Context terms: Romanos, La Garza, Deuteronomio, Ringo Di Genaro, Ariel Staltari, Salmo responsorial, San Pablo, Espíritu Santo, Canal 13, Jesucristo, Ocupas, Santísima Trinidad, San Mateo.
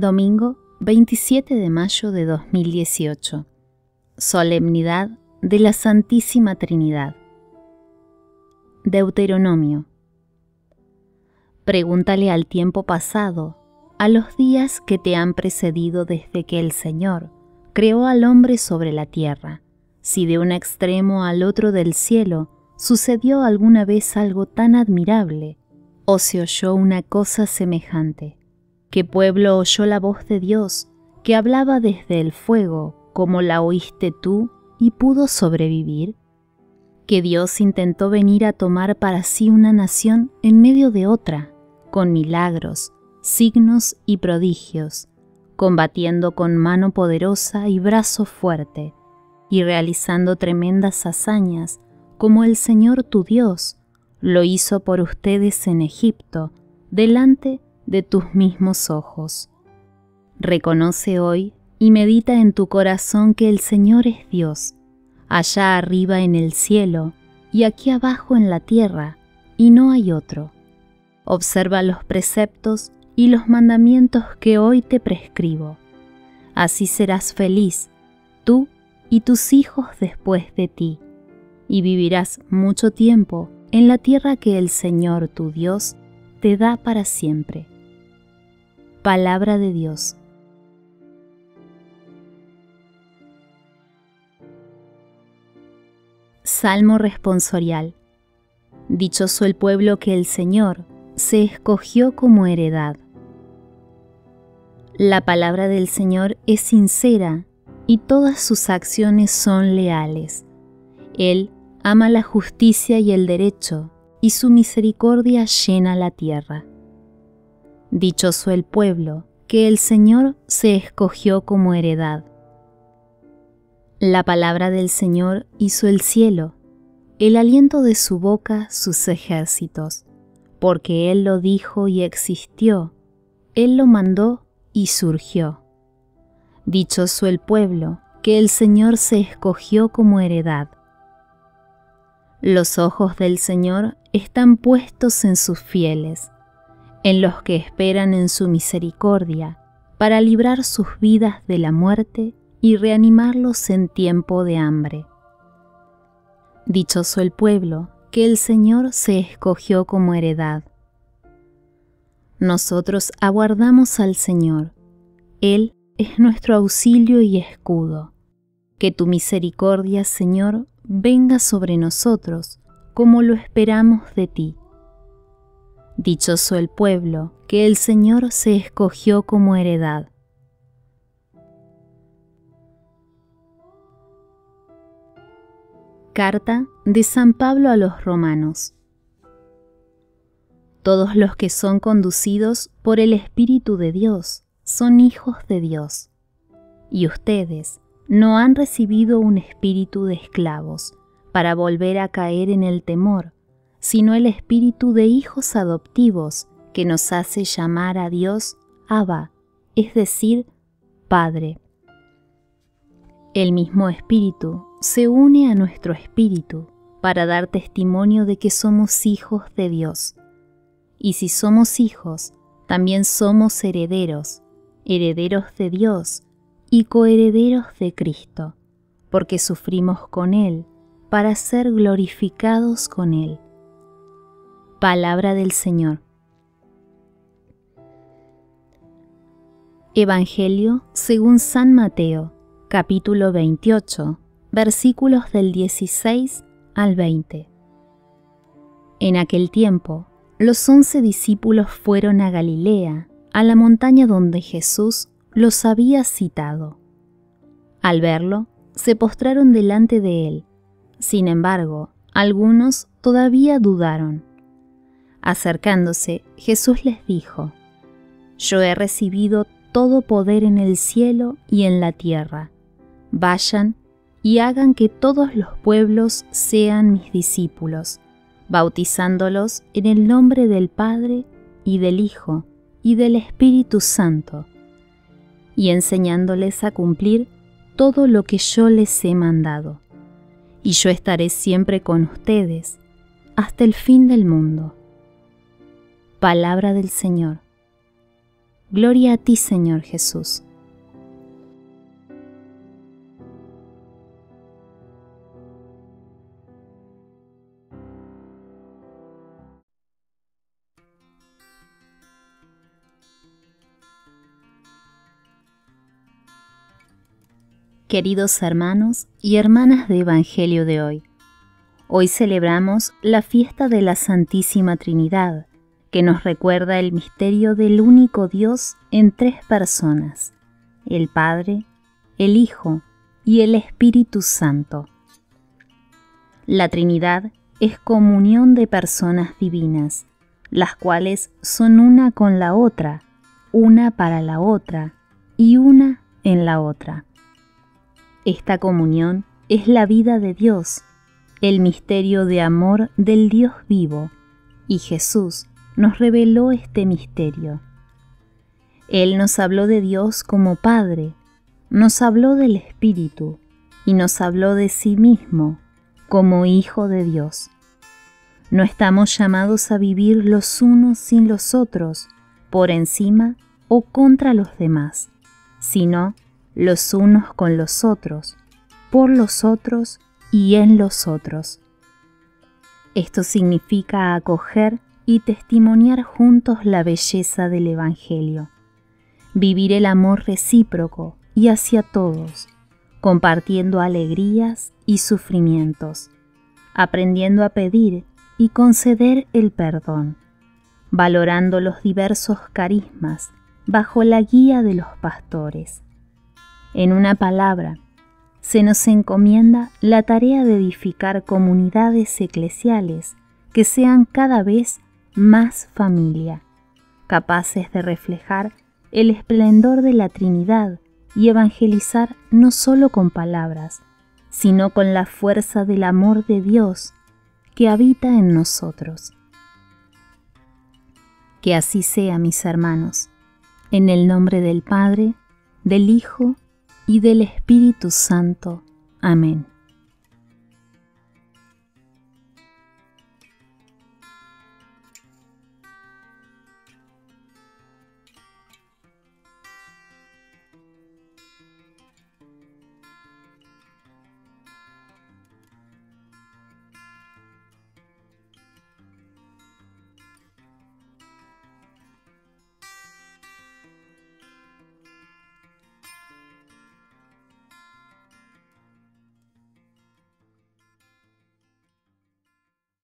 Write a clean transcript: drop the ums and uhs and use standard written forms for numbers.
Domingo 27 de mayo de 2018. Solemnidad de la Santísima Trinidad. Deuteronomio. Pregúntale al tiempo pasado, a los días que te han precedido desde que el Señor creó al hombre sobre la tierra, si de un extremo al otro del cielo sucedió alguna vez algo tan admirable, o se oyó una cosa semejante. ¿Qué pueblo oyó la voz de Dios, que hablaba desde el fuego, como la oíste tú, y pudo sobrevivir? Que Dios intentó venir a tomar para sí una nación en medio de otra, con milagros, signos y prodigios, combatiendo con mano poderosa y brazo fuerte, y realizando tremendas hazañas, como el Señor tu Dios lo hizo por ustedes en Egipto, delante de tus mismos ojos. Reconoce hoy y medita en tu corazón que el Señor es Dios, allá arriba en el cielo y aquí abajo en la tierra, y no hay otro. Observa los preceptos y los mandamientos que hoy te prescribo. Así serás feliz, tú y tus hijos después de ti, y vivirás mucho tiempo en la tierra que el Señor tu Dios te da para siempre. Palabra de Dios. Salmo responsorial. Dichoso el pueblo que el Señor se escogió como heredad. La palabra del Señor es sincera y todas sus acciones son leales. Él ama la justicia y el derecho, y su misericordia llena la tierra. Dichoso el pueblo que el Señor se escogió como heredad. La palabra del Señor hizo el cielo, el aliento de su boca sus ejércitos, porque Él lo dijo y existió, Él lo mandó y surgió. Dichoso el pueblo que el Señor se escogió como heredad. Los ojos del Señor están puestos en sus fieles, en los que esperan en su misericordia, para librar sus vidas de la muerte y reanimarlos en tiempo de hambre. Dichoso el pueblo que el Señor se escogió como heredad. Nosotros aguardamos al Señor. Él es nuestro auxilio y escudo. Que tu misericordia, Señor, venga sobre nosotros, como lo esperamos de ti. Dichoso el pueblo que el Señor se escogió como heredad. Carta de San Pablo a los Romanos. Todos los que son conducidos por el Espíritu de Dios son hijos de Dios. Y ustedes no han recibido un espíritu de esclavos para volver a caer en el temor, sino el espíritu de hijos adoptivos que nos hace llamar a Dios Abba, es decir, Padre. El mismo Espíritu se une a nuestro espíritu para dar testimonio de que somos hijos de Dios. Y si somos hijos, también somos herederos, herederos de Dios y coherederos de Cristo, porque sufrimos con Él para ser glorificados con Él. Palabra del Señor. Evangelio según San Mateo, capítulo 28. Versículos del 16 al 20. En aquel tiempo, los 11 discípulos fueron a Galilea, a la montaña donde Jesús los había citado. Al verlo, se postraron delante de él. Sin embargo, algunos todavía dudaron. Acercándose, Jesús les dijo: «Yo he recibido todo poder en el cielo y en la tierra. Vayan y hagan que todos los pueblos sean mis discípulos, bautizándolos en el nombre del Padre y del Hijo y del Espíritu Santo, y enseñándoles a cumplir todo lo que yo les he mandado. Y yo estaré siempre con ustedes hasta el fin del mundo». Palabra del Señor. Gloria a ti, Señor Jesús. Queridos hermanos y hermanas de Evangelio de hoy, hoy celebramos la fiesta de la Santísima Trinidad, que nos recuerda el misterio del único Dios en tres personas, el Padre, el Hijo y el Espíritu Santo. La Trinidad es comunión de personas divinas, las cuales son una con la otra, una para la otra y una en la otra. Esta comunión es la vida de Dios, el misterio de amor del Dios vivo, y Jesús nos reveló este misterio. Él nos habló de Dios como Padre, nos habló del Espíritu y nos habló de sí mismo como Hijo de Dios. No estamos llamados a vivir los unos sin los otros, por encima o contra los demás, sino los unos con los otros, por los otros y en los otros. Esto significa acoger y testimoniar juntos la belleza del Evangelio, vivir el amor recíproco y hacia todos, compartiendo alegrías y sufrimientos, aprendiendo a pedir y conceder el perdón, valorando los diversos carismas bajo la guía de los pastores. En una palabra, se nos encomienda la tarea de edificar comunidades eclesiales que sean cada vez más familia, capaces de reflejar el esplendor de la Trinidad y evangelizar no solo con palabras, sino con la fuerza del amor de Dios que habita en nosotros. Que así sea, mis hermanos, en el nombre del Padre, del Hijo y del Espíritu Santo. Amén.